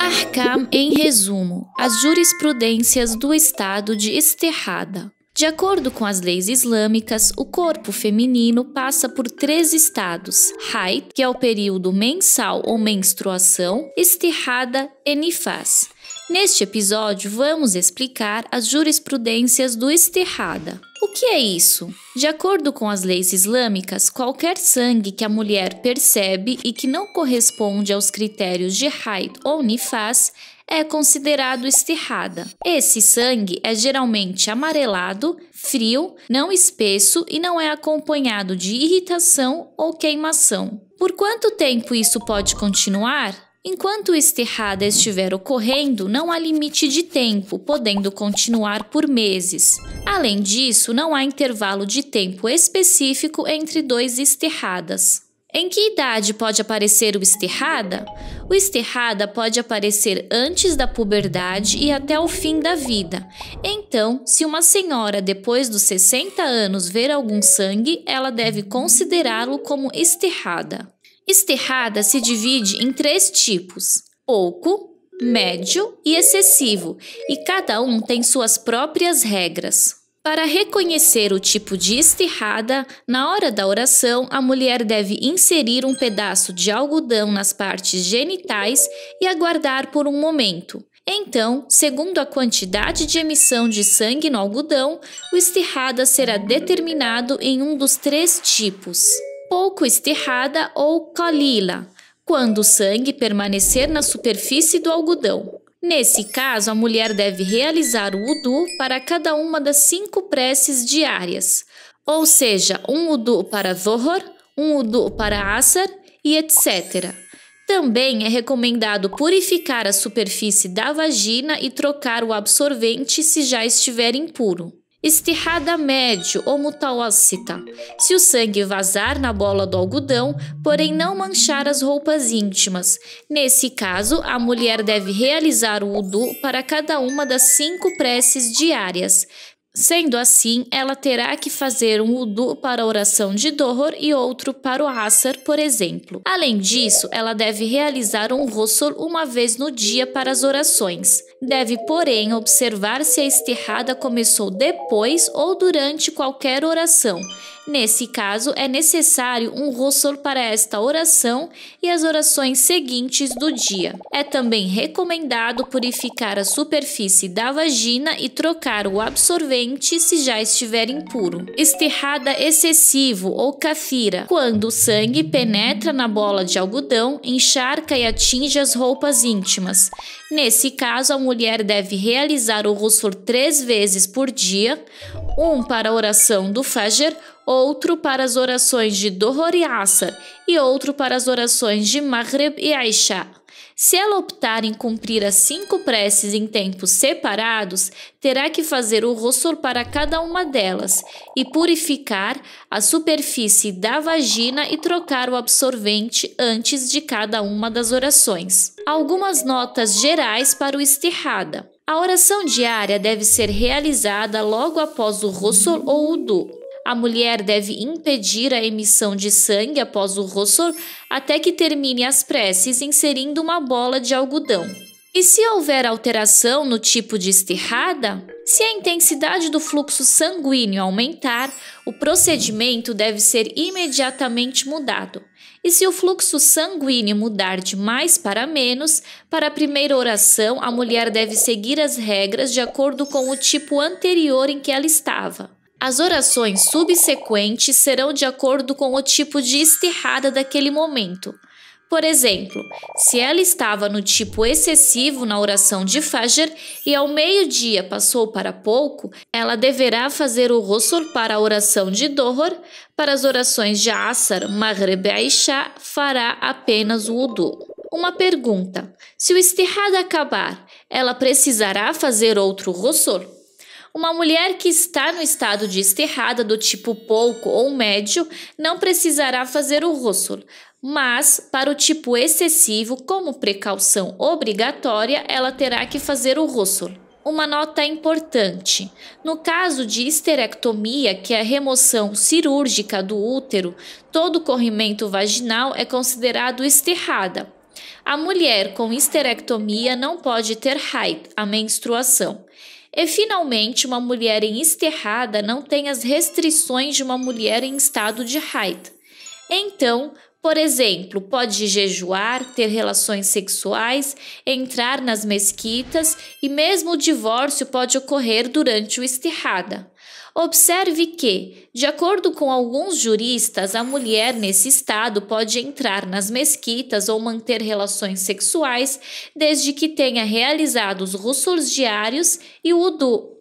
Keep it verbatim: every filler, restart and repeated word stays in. Ahkam em resumo, as jurisprudências do estado de Istihadha. De acordo com as leis islâmicas, o corpo feminino passa por três estados: Haydh, que é o período mensal ou menstruação, Istihadha e Nifas. Neste episódio, vamos explicar as jurisprudências do Istihadha. O que é isso? De acordo com as leis islâmicas, qualquer sangue que a mulher percebe e que não corresponde aos critérios de Haydh ou Nifas é considerado Istihadha. Esse sangue é geralmente amarelado, frio, não espesso e não é acompanhado de irritação ou queimação. Por quanto tempo isso pode continuar? Enquanto o Istihadha estiver ocorrendo, não há limite de tempo, podendo continuar por meses. Além disso, não há intervalo de tempo específico entre dois Istihadhas. Em que idade pode aparecer o Istihadha? O Istihadha pode aparecer antes da puberdade e até o fim da vida. Então, se uma senhora depois dos sessenta anos ver algum sangue, ela deve considerá-lo como Istihadha. Istihadha se divide em três tipos: pouco, médio e excessivo, e cada um tem suas próprias regras. Para reconhecer o tipo de Istihadha, na hora da oração, a mulher deve inserir um pedaço de algodão nas partes genitais e aguardar por um momento. Então, segundo a quantidade de emissão de sangue no algodão, o Istihadha será determinado em um dos três tipos: pouco Istihadha ou Qalila, quando o sangue permanecer na superfície do algodão. Nesse caso, a mulher deve realizar o wudu para cada uma das cinco preces diárias, ou seja, um wudu para Vohor, um wudu para Asar e etcétera. Também é recomendado purificar a superfície da vagina e trocar o absorvente se já estiver impuro. Istihadha médio ou mutawassita, se o sangue vazar na bola do algodão, porém não manchar as roupas íntimas. Nesse caso, a mulher deve realizar o wudu para cada uma das cinco preces diárias. Sendo assim, ela terá que fazer um wudu para a oração de Dhuhr e outro para o Asar, por exemplo. Além disso, ela deve realizar um ghusl uma vez no dia para as orações. Deve, porém, observar se a Istihadha começou depois ou durante qualquer oração. Nesse caso, é necessário um ghusl para esta oração e as orações seguintes do dia. É também recomendado purificar a superfície da vagina e trocar o absorvente se já estiver impuro. Istihadha excessivo ou kathira, quando o sangue penetra na bola de algodão, encharca e atinge as roupas íntimas. Nesse caso, a mulher deve realizar o ghusl três vezes por dia, um para a oração do Fajr, outro para as orações de Dhuhr e Asar e outro para as orações de Maghreb e Aisha. Se ela optar em cumprir as cinco preces em tempos separados, terá que fazer o ghusl para cada uma delas e purificar a superfície da vagina e trocar o absorvente antes de cada uma das orações. Algumas notas gerais para o Istihadha. A oração diária deve ser realizada logo após o ghusl ou wudu. A mulher deve impedir a emissão de sangue após o ghusl até que termine as preces inserindo uma bola de algodão. E se houver alteração no tipo de Istihadha? Se a intensidade do fluxo sanguíneo aumentar, o procedimento deve ser imediatamente mudado. E se o fluxo sanguíneo mudar de mais para menos, para a primeira oração a mulher deve seguir as regras de acordo com o tipo anterior em que ela estava. As orações subsequentes serão de acordo com o tipo de Istihadha daquele momento. Por exemplo, se ela estava no tipo excessivo na oração de Fajr e ao meio-dia passou para pouco, ela deverá fazer o ghusl para a oração de Dhuhr. Para as orações de Asar, Maghreb e Aisha, fará apenas o wudu. Uma pergunta: se o Istihadha acabar, ela precisará fazer outro ghusl? Uma mulher que está no estado de Istihadha do tipo pouco ou médio não precisará fazer o ghusl, mas para o tipo excessivo, como precaução obrigatória, ela terá que fazer o ghusl. uma nota importante. No caso de histerectomia, que é a remoção cirúrgica do útero, todo corrimento vaginal é considerado istihada. A mulher com histerectomia não pode ter Haydh, a menstruação. E, finalmente, uma mulher em istihada não tem as restrições de uma mulher em estado de Haydh. Então, por exemplo, pode jejuar, ter relações sexuais, entrar nas mesquitas e mesmo o divórcio pode ocorrer durante o istihada. Observe que, de acordo com alguns juristas, a mulher nesse estado pode entrar nas mesquitas ou manter relações sexuais desde que tenha realizado os ghusls diários e o wudu.